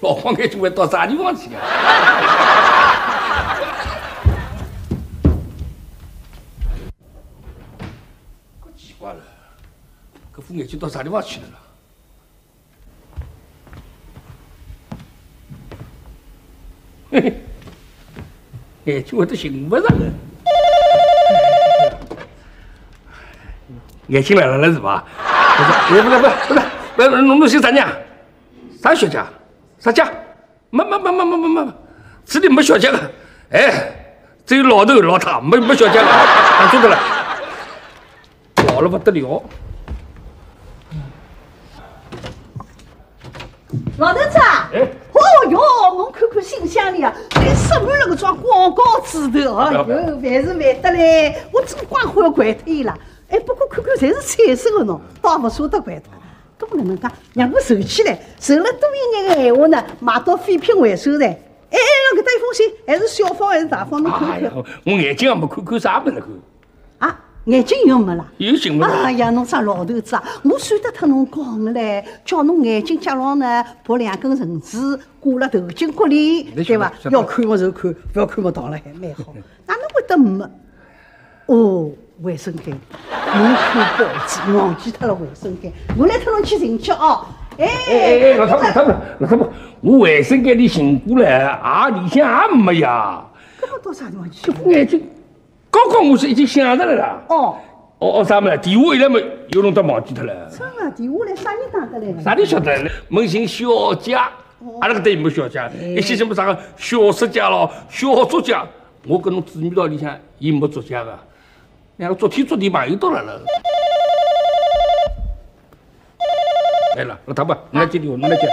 老黄盖就会到啥地方去了？可奇怪了，搿副眼镜到啥地方去了啦？ 眼睛会得寻不着的，眼睛来了了是吧？不是，侬姓啥呢？啥小姐？啥姐？没，这里没小姐了，哎，只有老头老太，没小姐了，俺做得了，老了不得了。老头子啊！哎 哦哟，我看看信箱里啊，还塞满了搿桩广告纸头，哎呦，烦是烦得嘞，我真光欢要掼脱伊了。哎，不过看看侪是彩色的喏，倒勿舍得掼脱。搿么哪能介？让我收起来，收了多一眼个闲话呢，卖到废品回收站。哎哎，搿搭一封信，还是小方还是大方？侬看看。我眼睛也没看看啥物事看。啊，眼睛有没啦？有寻勿着。哎呀，侬啥老头子啊！我算得脱侬讲个唻，叫侬眼睛脚浪呢绑两根绳子。 挂了头巾骨里，对伐？要看么就看，不要看么当了还蛮好。哪能会得没？哦，卫生间，侬看报纸忘记脱了卫生间，我来脱侬去寻去哦。哎，老太婆，我卫生间里寻过了，里向也没呀。搿么到啥地方去？眼睛，刚我是已经想着了啦。哦，啥么啦？电话一来么，又弄得忘记脱了。真个，电话来啥人打得来？啥人晓得？问寻小姐。 阿拉搿搭有没有小姐？一些什么啥个小说家咯、小作家，我跟侬姊妹道里向，伊没作家个。两个昨天朋友到来了。来了，老太婆，侬来接电话，侬来接。我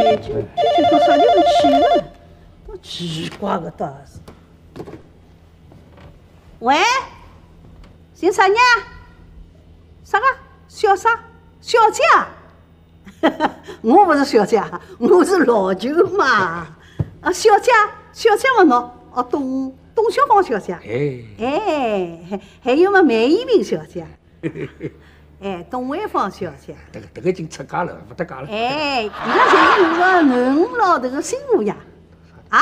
搿眼睛究竟到啥地方去了？我奇怪个倒是。喂，姓啥呢？啥个小姐？ 我不是小姐，我是老舅嘛。啊，小姐嘛喏，哦，董小芳小姐。哎，还有么，梅艳萍小姐。哎，董慧芳小姐。这个已经出嫁了，不得嫁了。哎，伊拉侪是我个囡恩老头个新妇呀。啊？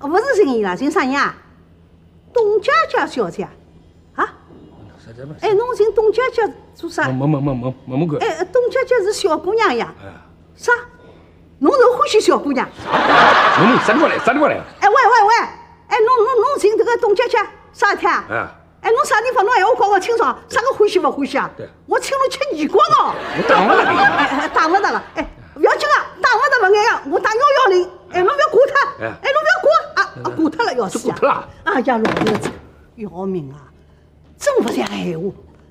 哦，不是姓伊啦，姓啥呀？董姐姐小姐。 哎，侬寻董姐姐做啥？没个。哎，董姐姐是小姑娘呀。啥？侬是欢喜小姑娘？侬啥地方来？哎喂！哎，侬寻这个董姐姐啥事体啊？哎，侬啥地方？侬闲话搞勿清爽，啥个欢喜勿欢喜啊？对。我请侬吃年糕喏。打勿打了？哎，不要紧啊，打勿眼个，我打110。哎，侬不要挂脱。哎，侬不要挂啊！挂脱了要死啊！哎呀，老头子，要命啊！ 真不像闲话，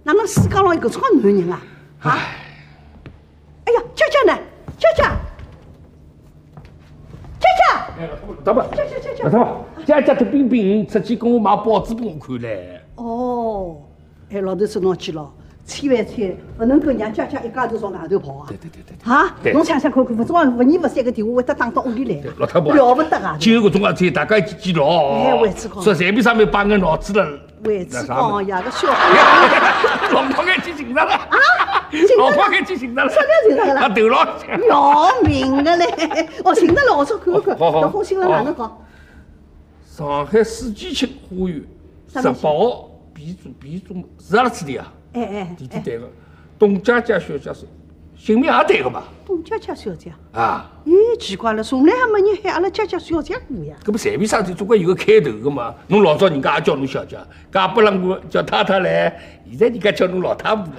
哪能世界上有搿种男人啊？啊！哎呀，姐呢？姐！大伯，姐！大伯，姐特冰冰出去跟我买报纸拨我看嘞。哦，哎，老头子侬记牢，千万不能够让姐一家头朝外头跑啊！对。啊！侬想看看，不然个电话会得打到屋里来。老太婆，了不得啊！今后搿种事体，大家记牢。哎，位置高。说随便上面摆眼脑子了。 位置高呀，个小姑娘，老婆眼睛寻着了啊！老婆眼睛寻着了，啥叫寻着了？他头脑要命的嘞！哦，寻着了，我说看。好。封信了哪能搞？上海世纪七花园18号 B座，是阿拉处理啊？哎。地点对个，董姐姐小姐是姓名也对个嘛？董姐姐小姐啊？咦，奇怪了，从来还没人喊阿拉姐姐小姐过呀。搿不随便啥事，总归有个开头个嘛。侬老早人家也叫侬小姐，嫁拨了我叫太来，现在人家叫侬老太婆了。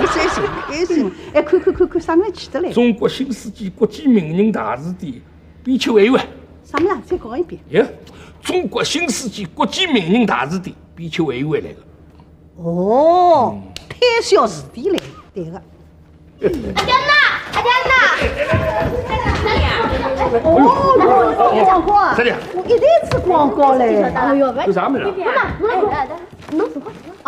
你相信？哎，看，啥物事记得来？中国新世纪国际名人大字典编辑委员。啥物事？再讲一遍。哟，中国新世纪国际名人大字典编辑委员会来个。哦，推销字典来，对个。 阿江娜！哦，有广告啊！我一袋子广告嘞！哎呦，有啥么子？侬坐好。哦，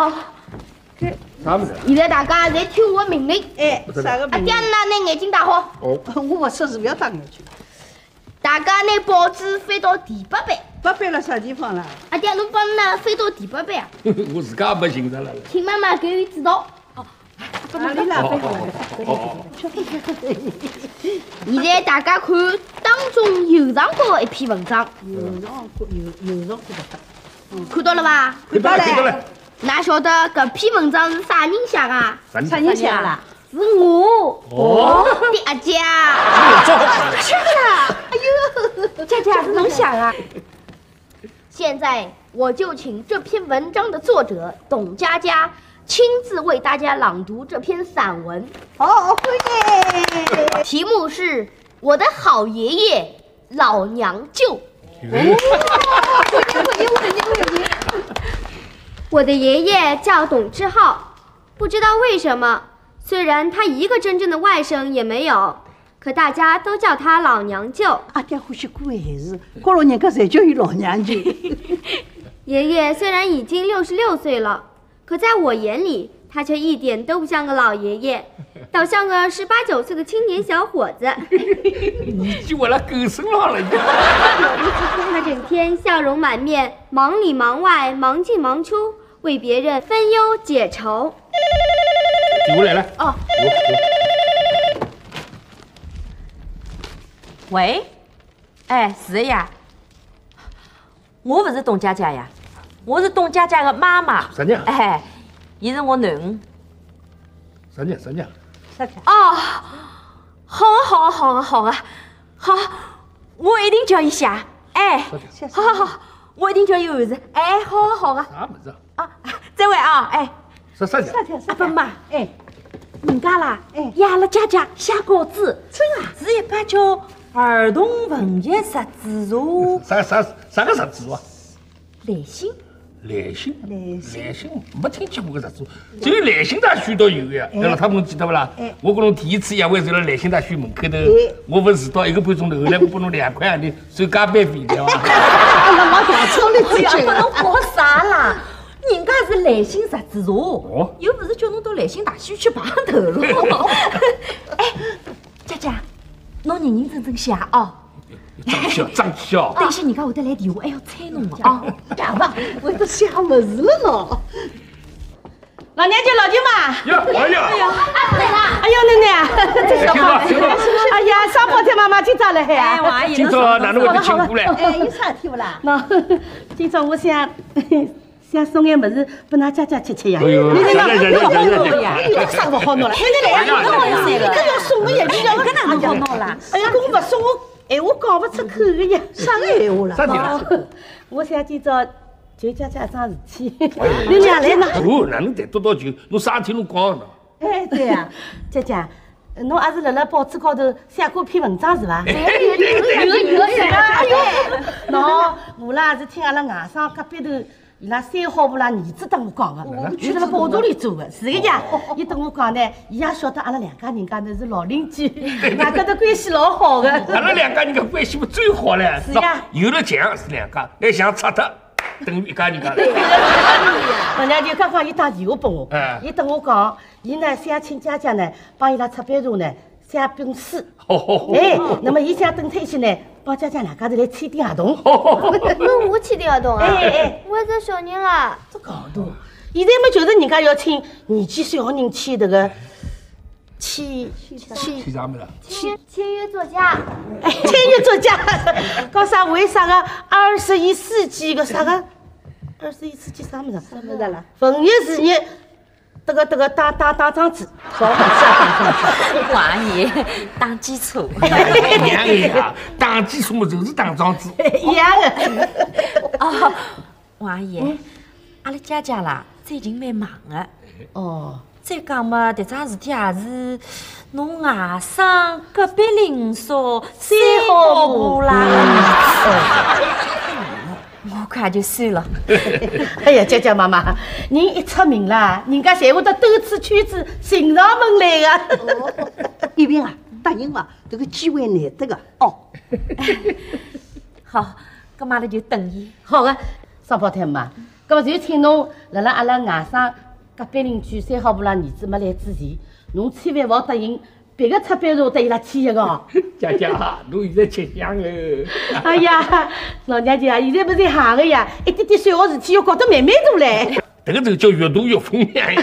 这啥么子？现在大家侪听我命令。哎，啥个命令？阿江娜，拿眼镜戴好。哦，我勿说是勿要戴眼镜。大家拿报纸翻到第8版。8版了啥地方啦？阿江，侬帮㑚翻到第8版啊？我自家也没寻着了。请妈妈给予指导。哦。現在大家看當中右上角的一篇文章，右上角不得，看到了伐？看到了。㑚曉得搿篇文章是啥人寫啊？啥人寫啦？是我的阿姐。真的？哎呦，姐姐還是能寫啊！現在我就請這篇文章的作者董佳佳。 亲自为大家朗读这篇散文，好，欢迎。题目是《我的好爷爷老娘舅》。我的爷爷叫董志浩，不知道为什么，虽然他一个真正的外甥也没有，可大家都叫他老娘舅。阿爹欢喜过闲事，高老人家才叫伊老娘舅。爷爷虽然已经66岁了。 可在我眼里，他却一点都不像个老爷爷，倒像个18、19岁的青年小伙子。你就我那狗生老了。他整天笑容满面，忙里忙外，忙进忙出，为别人分忧解愁。举过来了。哦。喂，哎，是呀，我不是董佳佳呀。 我是董佳佳的妈妈。啥人？哎，伊是我囡恩。啥人？啥人？啥人？哦，好啊，好啊，好啊，好啊，好，我一定叫伊写。哎，好好好，我一定叫伊完成。哎，好啊，好啊。啥么子啊？啊，这位啊，哎。啥人？阿爸妈，哎，人家啦，哎，伊阿拉姐姐写稿子，真啊，是一本叫儿童文学杂志社。啥个杂志哇？来信。 来信，没听见过个杂志，只有来信大书倒有呀。那老太婆记得不啦？我跟侬第一次约会，坐辣来信大书门口头，我不迟到1个半钟头，后来我拨侬2块洋钿，算加班费对伐？哎呀，老大错了，哎呀，拨侬搞啥啦？人家是来信杂志社，又不是叫侬到来信大书去碰头了。哎，姐姐，侬认认真真写哦。 张笑，等些人家会得来电话，还要催侬哦。啊，干嘛？我都想么事了咯。老娘舅，老舅妈。哟，哎呀，哎呀，阿奶奶，哎呀，奶奶，真小宝贝。哎呀，双胞胎妈妈今朝来海啊。哎，王阿姨，今朝哪能会得请过来？哎，有啥事体不啦？喏，今朝我想送眼么子拨㑚姐姐吃呀。哎呦，哎呀，有啥勿好弄了？哎呀，哎呀，搿要送我一句，搿哪能好弄啦？哎呀，搿我勿送我。 闲话讲不出口个呀，啥个闲话啦？啥事？我想今朝就讲讲桩事体。你俩来哪？哦，哪能谈得到就？侬啥事体侬讲呢？哎，对呀，姐姐，侬也是辣辣报纸高头写过篇文章是伐？有。哎呦，喏，我啦是听阿拉外甥隔壁头伊拉三好婆啦儿子跟我讲个，伊辣报社里做个，是个呀。伊跟我讲呢，伊也晓得阿拉两家人家呢是老邻居，外家头关系老好个。阿拉两家人家关系不最好唻，是呀。有了墙是两家，那墙拆掉等于一家人家了。老娘舅刚刚伊打电话拨我，伊跟我讲，伊呢想请姐姐呢帮伊拉出版社呢写本书。哎，那么伊想等他一起呢。 帮姐姐两家头来签订合同。那我签订合同啊！哎，我是小人啦。这搞大，现在么就是人家要请年纪小人签这个签啥么啦？签约作家。哎，签约作家，搞啥？为啥个21世纪个啥个？21世纪啥么子？啥么子啦？文艺事业。 这个打桩子，王阿姨打基础，娘呀，打基础么就是打桩子，一样的。哦，王阿姨，阿拉姐姐啦最近蛮忙的。哦，再讲嘛，迭桩事体也是侬外甥隔壁邻少三好婆啦。我快就算了。哎呀，姐姐妈妈，人一出名啦，人家侪会得兜次圈子寻上门来个。一平啊，答应嘛，这个机会难得个哦。好，搿嘛阿拉就等伊。好个，双胞胎妈，搿么就请侬辣辣阿拉外甥隔壁邻居三好婆拉儿子没来之前，侬千万勿好答应。 别个出版社对伊拉签一个，姐姐啊，侬现在吃香了。哎呀，老娘舅啊，现在不是行个呀，一点点小事体要搞得慢慢大唻。这个叫越读越封面呀！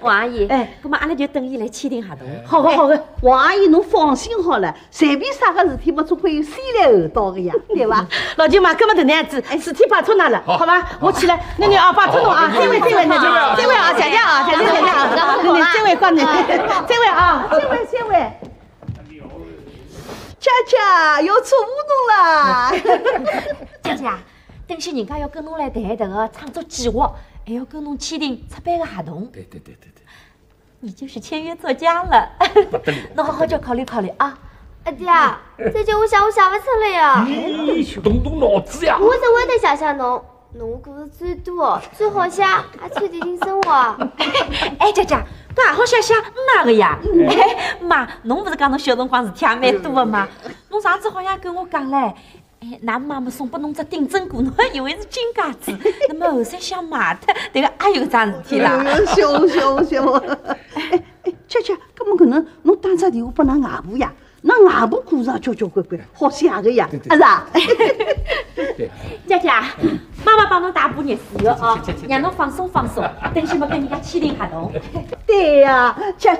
王阿姨，哎，那么阿拉就等伊来签订合同。好个好个，王阿姨侬放心好了，随便啥个事体嘛，总归有先来后到个呀，对伐？老舅妈，搿么搿能样子，事体拜托㑚了，好伐？我去了，囡囡啊，拜托侬啊，这位，这位啊，谢谢啊，这位啊。恰恰要出乌冬了，姐姐啊。 等些人家要跟侬来谈这个创作计划，还要跟侬签订出版的合同。对，你就是签约作家了。侬好好叫考虑考虑啊！阿爹，再叫我想不出来呀。你动脑子呀！我只会得想象侬，侬故事最多，最好写，还最贴近生活。哎，姐姐，搿也好想哪个呀？哎，妈，侬不是讲侬小辰光事体也蛮多的吗？侬上次好像跟我讲嘞。 㑚妈妈送拨侬只顶针骨，侬还以为是金戒指，那么后生想卖脱，迭个也有桩事体啦。笑！哎，恰，搿么搿能，侬打只电话拨㑚外婆呀，㑚外婆故事也交关，好写个呀，阿是啊。姐，妈妈帮侬打把热水浴哦，让侬放松，等歇末跟人家签订合同。对呀，姐，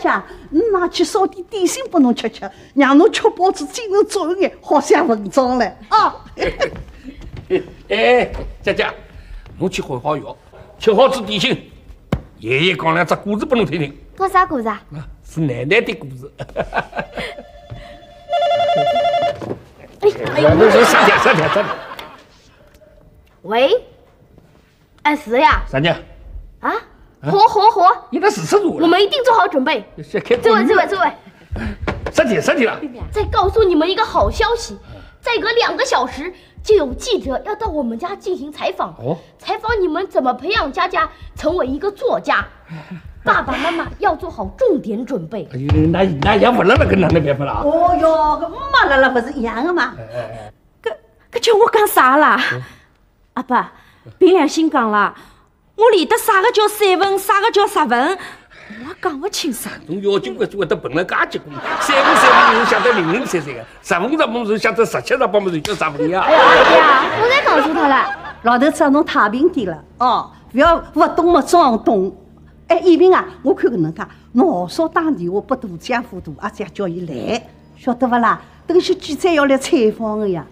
你拿去烧点点心拨侬吃，让侬吃饱子精神足一眼，好写文章嘞啊！哎，姐，侬去混好药，吃好子点心，爷爷讲两只故事拨侬听听。讲啥故事啊？是奶奶的故事。哎，啥？喂，哎，是呀。啥呢？啊？火！你那是吃住了。我们一定做好准备。这位，身体了。再告诉你们一个好消息，再隔2个小时就有记者要到我们家进行采访。哦。采访你们怎么培养佳佳成为一个作家。爸爸妈妈要做好重点准备。哎呦，那也不了了，跟哪能办法啦？哦哟，跟没了不是一样的吗？搿叫我讲啥啦？ 阿爸，凭良心讲啦，我连得啥个叫散文，啥个叫杂文，我也讲不清爽。侬要精关注会得笨了，噶结棍。散文侬写得零零散散的，杂文侬写得6七杂八么就叫杂文呀。哎呀，对呀，我才讲错脱了。老头子，侬太平点了哦，不要不懂么装懂。哎，一平啊，我看搿能介，侬好少打电话拨大姐夫、大阿姐叫伊来，晓得勿啦？等些记者要来采访的呀。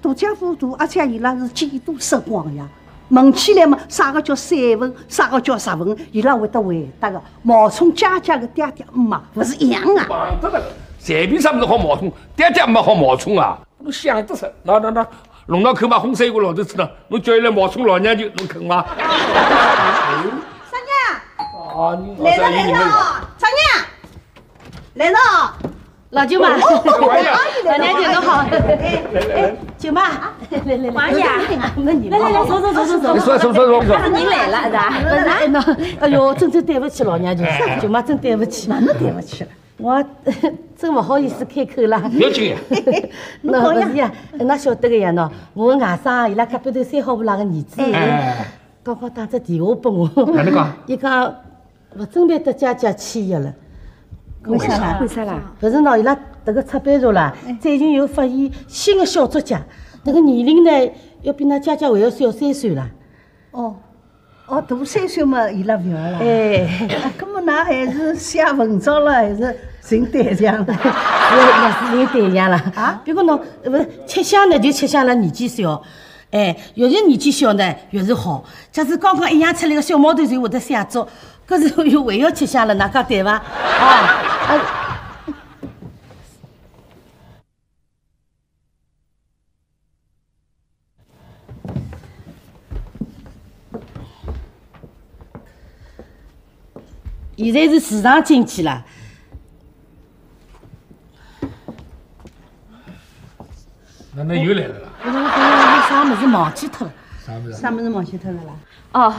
大家伙大，而且伊拉是见多识广呀。问起来嘛，啥个叫散文，啥个叫杂文，伊拉会得回答个。冒充姐个爹爹姆啊，不是一样啊。忙得了，随便啥物事好冒充，爹爹姆好冒充啊。我想得出，那弄到口嘛，红三个老头子呢，侬叫伊来冒充老娘舅，侬肯吗？啥娘？来了哦，啥娘？来了哦。 老舅妈，老娘舅侬好，哎，舅妈，来，王爷，来，走，你说，您来了是吧？不是，哎呦，真对不起老娘舅，舅妈真对不起，哪能对不起了？我真不好意思开口啦。不要紧呀，那不是呀，那晓得个呀喏，我外甥伊拉隔壁头3号铺拉个儿子，刚刚打只电话拨我，哪能讲？伊讲不准备得姐姐签约了。 为啥啦？不是喏，伊拉迭个出版社啦，最近又发现新的小作家，迭个年龄呢，要比㑚姐姐还要小3岁啦。哦，大3岁嘛，伊拉不要啦。哎，搿么㑚还是写文章了，还是寻对象了？勿是寻对象啦。啊？别个喏，勿是吃香呢，就吃香了，年纪小。 哎，越是年纪小呢，越是好。假使刚刚一样出来个小毛头，就会得写作，搿时候又还要吃香了，哪家对伐？现在是市场经济啦。 那又来了啦！我啥么子忘记脱了？啥么子忘记脱了啦？哦。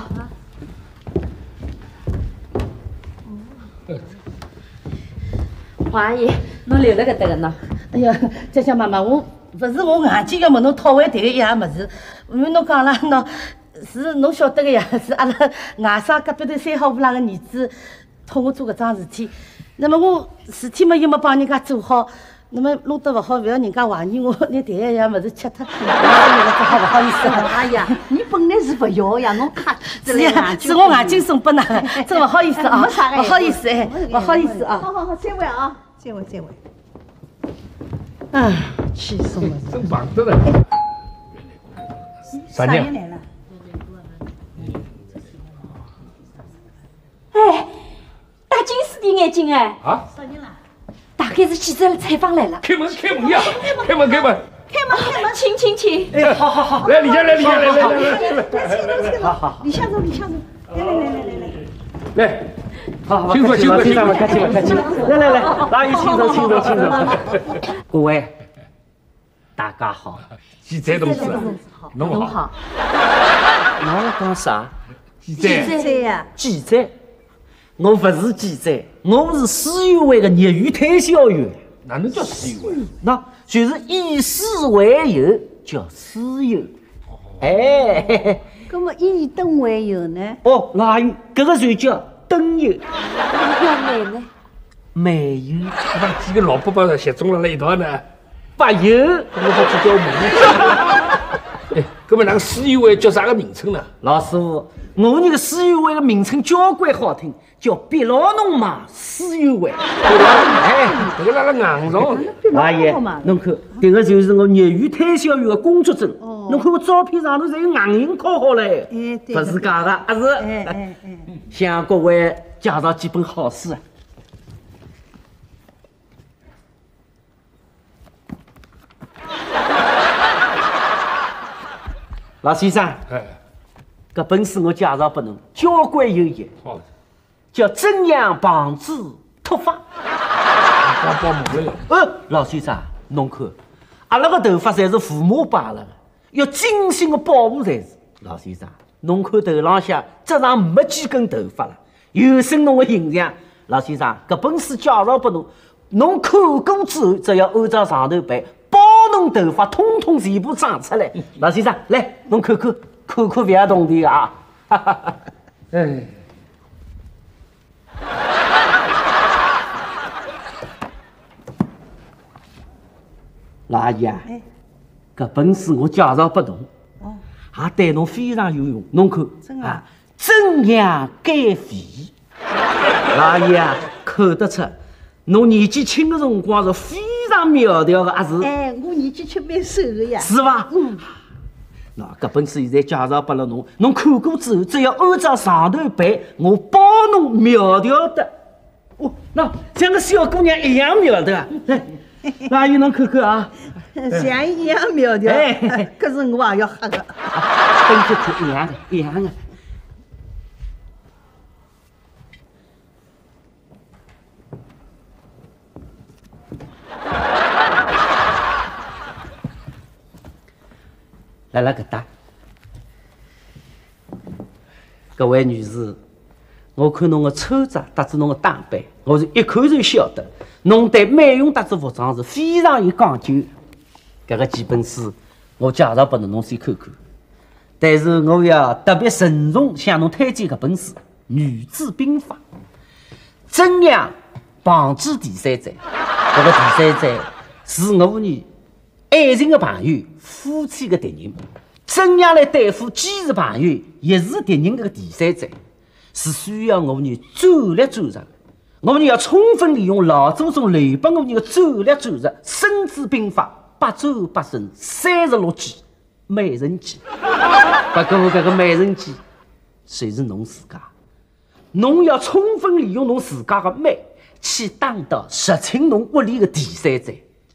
王阿姨，侬留了搿搭个喏。哎呀，姐姐妈妈，我勿是我硬劲要问侬讨回迭个一样物事，因为侬讲了喏，是侬晓得个呀，是阿拉外甥隔壁头3号铺拉个儿子托我做搿桩事体，那么我事体嘛又没帮人家做好。那么弄得不好，不要人家怀疑我拿第一样么子吃脱，不好意思。哎呀，你本来是不要呀，侬卡起来眼睛，是我眼睛送拨㑚的，真不好意思啊，不好意思哎，不好意思啊。好好好，再会啊，再会再会。啊，气死我了！真棒着了。啥人来了？哎，大近视的眼睛哎。啊？啥人啦？ 大概是记者采访来了。开门，开门呀！开门，开门！开门，开门！请，请，请！哎，好好好，来，李先生，来，李先生，来，好好好，李先生，李先生，来，好，辛苦，辛苦，辛苦，开心，开心，来来来，阿姨，轻松，轻松，轻松。各位，大家好，记者同志，侬好，侬要讲啥？记者，记者呀，记者。 我不是记者，我是市委会的业余推销员。哪能叫市委会？那就是以市为由，叫市友。哎，嘿嘿。那么以灯为由呢？哦，外语，这个就叫灯友。那美呢？美友。把几个老伯伯集中了一道呢？白友，我好去叫美。哎，那么那个市友会叫啥个名称呢？老师傅。 我那个市委会的名称交关好听，叫“别老侬嘛市委会”。哎，这个那个硬上。阿姨，侬看，这个就是我业余推销员的工作证。侬看我照片上头侪有硬印敲好嘞，不是假的，啊是。向各位介绍几本好书啊。老先生。 搿本书我介绍拨侬，交关有益。叫怎样防止脱发？帮忙了。老先生，侬看，阿拉个头发侪是父母摆了的，要精心的保护才是。老先生，侬看头浪向只剩没几根头发了，有损侬的形象。老先生，搿本书介绍拨侬，侬看过之后，只要按照上头办，保侬头发通通全部长出来。老先生，来，侬看看。 看看，不要动地啊！哈哈哈，哎，老阿姨啊，搿本书我介绍拨侬，也对侬非常有用。侬看，真啊，怎样减肥？老阿姨啊，看得出侬年纪轻的辰光是非常苗条的，啊是？哎，我年纪轻蛮瘦的呀。是伐？嗯。 那搿本书现在介绍拨了侬，侬看过之后，只要按照上头办，我保侬苗条的。哦，那像个小姑娘一样苗条啊！来，阿姨侬看看啊，像一样苗条。哎，可是我也要黑个。跟这图一样的，一样的。来了搿搭，各位女士，我看侬个抽扎，搭子侬个打扮，我是一看就晓得，侬对美容搭子服装是非常有讲究。搿个几本书，我介绍拨侬，侬先看看。但是我要特别慎重向侬推荐搿本书《女子兵法》，怎样防止第三者？搿个第三者是我呢。 爱情的朋友，夫妻的敌人，怎样来对付既是朋友也是敌人这个第三者，是需要我们战略专长。我们要充分利用老祖宗留拨我们的战略专长，《孙子兵法》8州8胜36计，美人计。不过我这个美人计，随是侬自家，侬要充分利用侬自家的美，去打倒入侵侬屋里的第三者。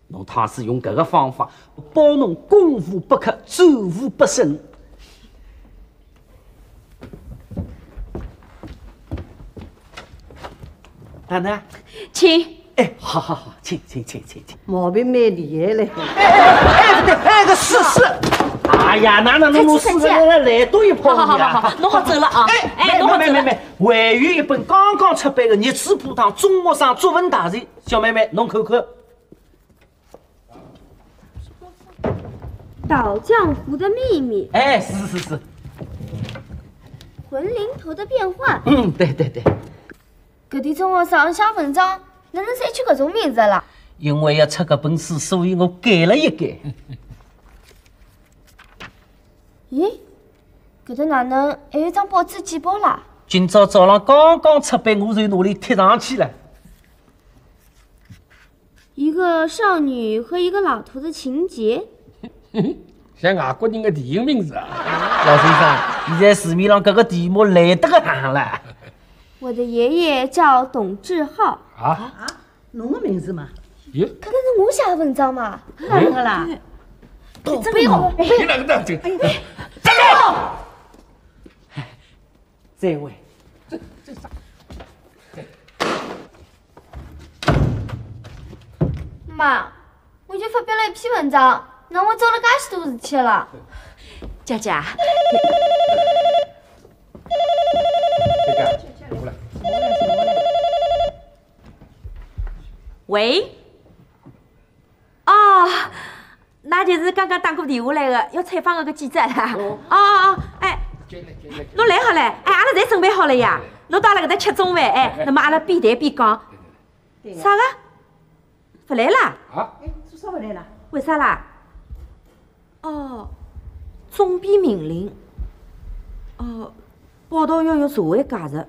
侬倘是用搿个方法，保侬攻无不克，战无不胜。哪能？请。哎，好好好，请请请请请。毛病蛮厉害嘞。哎哎哎，不对，哎个试试。哎呀，哪能侬试试来多一泡？好好好好，侬好走了啊。哎哎，侬好走了。还有一本刚刚出版的《热水铺汤中学生作文大全》，小妹妹侬看看。 老江湖的秘密，哎，是是是，魂灵头的变换，嗯，对对对，搿点中学生写文章，哪能侪取搿种名字了？因为要出搿本书，所以我改了一改。咦，搿搭哪能还有张报纸简报啦？今朝早浪刚刚出版，我就拿里贴上去了。一个少女和一个老头的情节，像外国人的电影名字啊。老先生，现在市面上搿个题目来得个行了。我的爷爷叫董志浩。啊啊，侬个名字嘛？咦，搿个是我写的文章嘛？哪能个啦？倒背哦！你哪能的？这个，站住！这位，这啥？ 妈，我已经发表了一篇文章，哪会遭了介许多事体了？姐姐，姐姐，过来，喂，哦，那就是刚刚打过电话来的，要采访的个记者啦。哦哦哦，哎，侬来好了，哎，阿拉侪准备好了呀。侬到阿拉搿搭吃中饭，哎，那么阿拉边谈边讲，啥个？ 不来啦！啊！哎，做啥不来啦？为啥啦？哦，总编命令，哦，报道要有社会价值，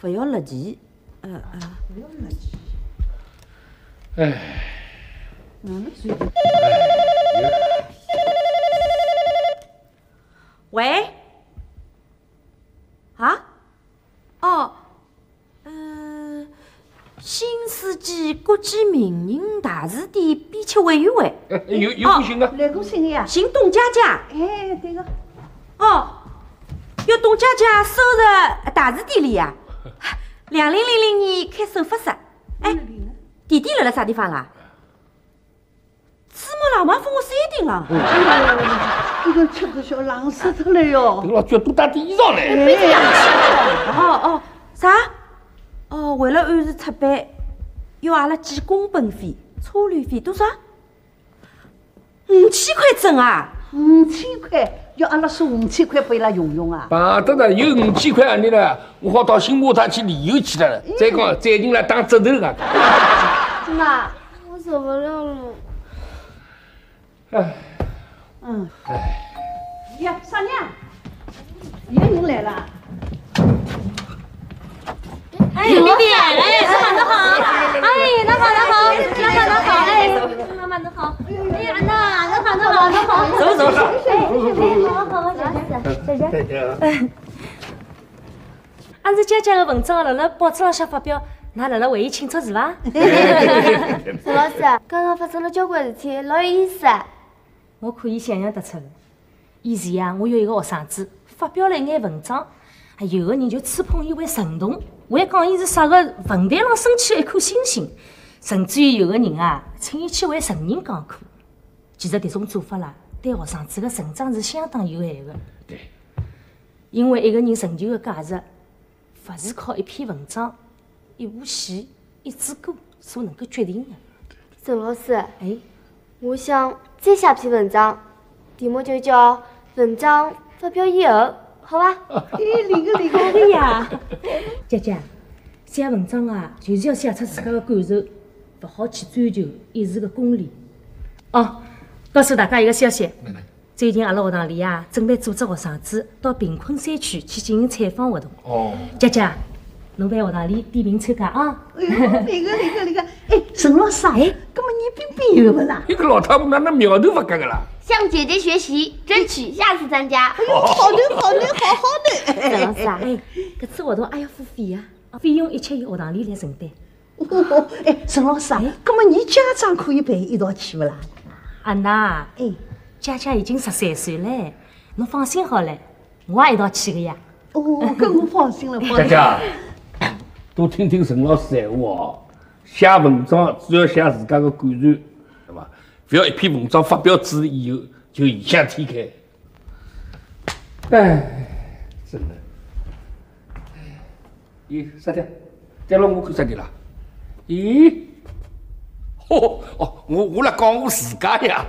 不要立旗。不要立旗。哎，哪能算？喂？啊？哦。 新世纪国际名人大字典编辑委员会，有过信的，来过信的呀，姓董姐姐。哎，对个。哦，要董姐姐收入大字典里呀。2000年开首发室，哎，地点辣辣啥地方啦？芝麻冷饭分我3顿了。哎呀，这个吃得小冷死脱了哟！这个老脚多带点衣裳来。没洋气。哦哦，啥？ 哦，为了按时出版，要阿拉寄工本费、车旅费多少？5000块整啊！5000块，要阿拉说5000块拨伊拉用用啊！啊，当然有5000块啊！你呢？我好到新马泰去旅游去了。再讲，再进来打折头啊！妈，我受不了了。哎，嗯，哎。呀，少年，一个人来了。 哎，别别，哎，你好，你好，哎，你好，你好，你好，你好，哎，妈妈你好，哎呀，那，你好，你好，你好，走走走，好好好，姐姐，哎，俺是姐姐的文章，辣辣报纸浪向发表，㑚辣辣会议庆祝是伐？陈老师，刚刚发生了交关事体，老有意思啊！我可以想象得出来，以前呀，我有一个学生子，发表了一眼文章，有个人就吹捧伊为神童。 我还讲伊是啥个文坛上升起了一颗星星，甚至于有个人啊，请伊去为成人讲课。其实迭种做法啦，对学生子个成长是相当有害个。对，因为一个人成就个价值，勿是靠一篇文章、一部戏、一支歌所能够决定个。陈老师，哎，我想再写篇文章，题目就叫《文章发表以后》。 好吧，哎，理个好个呀！姐姐，写文章啊，就是要写出自家的感受，不好去追求一时的功利。哦，告诉大家一个消息，最近阿拉学堂里啊，准备组织学生子到贫困山区去进行采访活动。哦，姐姐，侬来学堂里点名参加啊！哎呦，理个，哎，陈老师，哎，搿么你彬彬有勿啦？一个老太婆哪能苗头勿夹个啦？ 向姐姐学习，争取下次参加。哎呦，好的。陈老师啊，哎，搿次活动还要付费啊，费用一切由学堂里来承担。哦，哎，陈老师啊，葛末你家长可以陪一道去勿啦？阿娜，哎，姐姐已经13岁了，侬放心好了，我也一道去个呀。哦，搿我放心了。姐姐，多听听陈老师闲话哦，写文章主要写自家个感受。 不要一篇文章发表之以后就异想天开，哎，真的。咦，啥的？再让我看啥的啦？咦，哦，我辣讲我自家呀。